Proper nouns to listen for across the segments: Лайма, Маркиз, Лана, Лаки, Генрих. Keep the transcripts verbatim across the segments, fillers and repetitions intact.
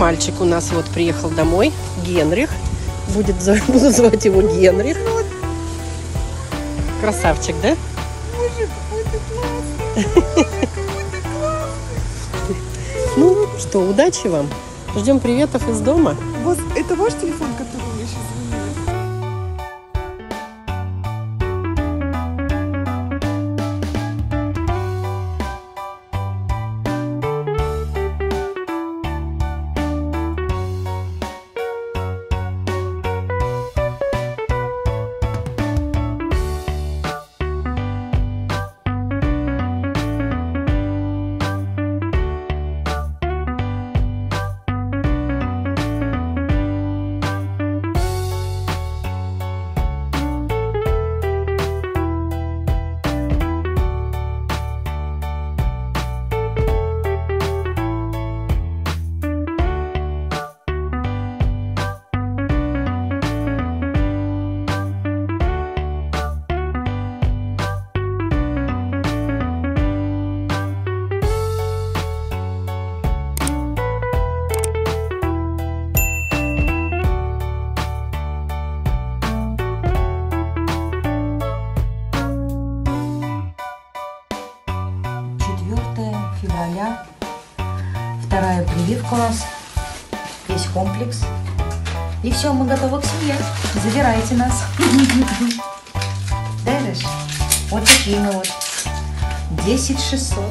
мальчик у нас вот приехал домой. Генрих. Будет, буду звать его Генрих. Красавчик, да? Боже, какой ты классный. Какой ты классный. Ну что, удачи вам. Ждем приветов из дома. Вот, это ваш телефон, который я сейчас звонила? четвёртое февраля. Вторая прививка у нас. Весь комплекс. И все, мы готовы к семье. Забирайте нас. Дальше. Вот такие мы вот. десять шестьсот.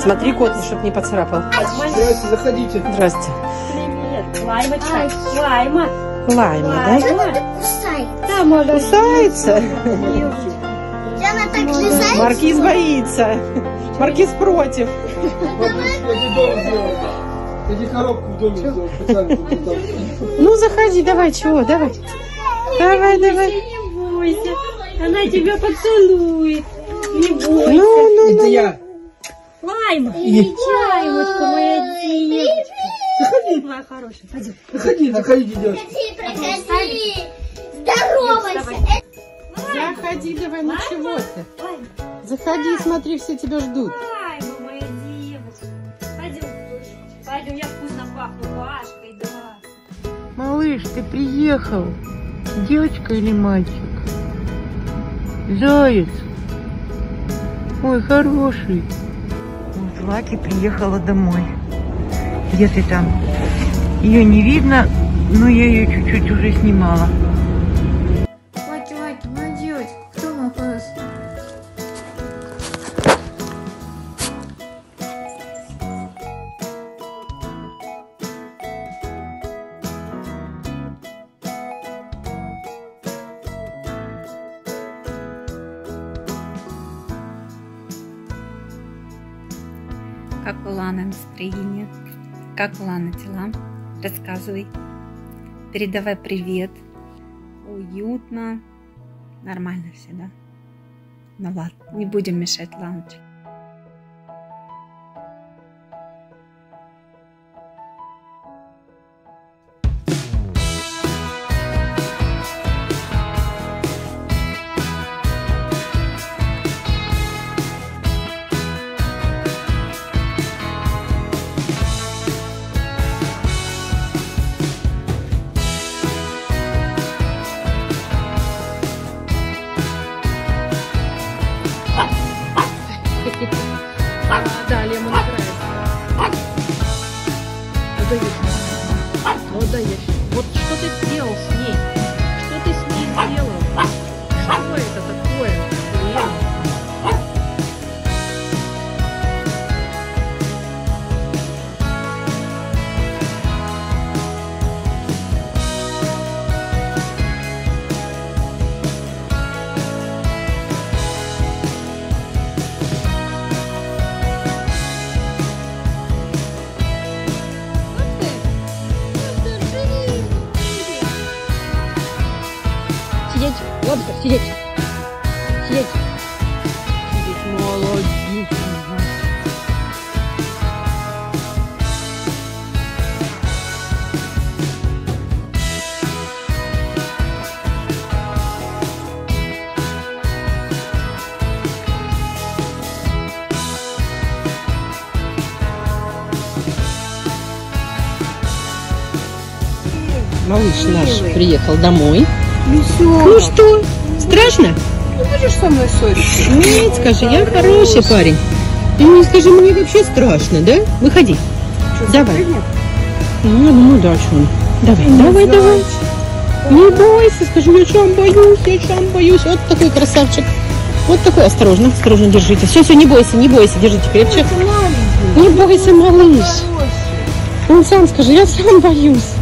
Смотри, кот, чтобы не поцарапал. Здрасте, заходите. Здрасте. Привет. Лайма, чай. Лайма. Лайма, да? Кусается. Да, можно. Кусается. Она так лизает. Маркиз боится. Маркиз против. Иди коробку в доме сделай специально. Ну, заходи, давай, чего, давай. Давай, давай. Не бойся. Она тебя поцелует. Не бойся. Ну, ну, ну. Я. Лайма, и... Лаймочка моя девочка. Заходи, моя хорошая, пойдем. Заходи, заходи, девочка. Проходи, проходи. Здоровайся. Заходи, давай, ну чего ты? Заходи, смотри, все тебя ждут. Лайма, моя девочка. Пойдем, пойдем, я вкусно пахну пашкой, да. Малыш, ты приехал. Девочка или мальчик? Заяц. Ой, хороший. Вот Лаки приехала домой. Если там ее не видно, но я ее чуть-чуть уже снимала. Лаки, Лаки, надо делать. Кто мой пес? Как у Ланы настроение? Как у Ланы дела? Рассказывай. Передавай привет. Уютно. Нормально все, да? Ну ладно, не будем мешать Ланочке. Да, Лему нравится. Вот даешь. Вот даешь. Вот что ты сделал с ней? Что ты с ней сделал? Что это такое? Лапка, сидеть. Сидеть. Сидеть. Молодец. Малыш наш приехал домой. Весело. Ну что, страшно? Ты будешь со мной ссориться? Нет, скажи, я хороший парень. Ты мне скажи, мне вообще страшно, да? Выходи. Что, давай. Ну, ну да, что он. Давай, не давай, зайчик. Давай. Не бойся, скажи, я чего боюсь, я чего боюсь. Вот такой красавчик. Вот такой, осторожно, осторожно держите. Все, все, не бойся, не бойся, держите крепче. Не бойся, малыш. Он сам скажи, я сам боюсь.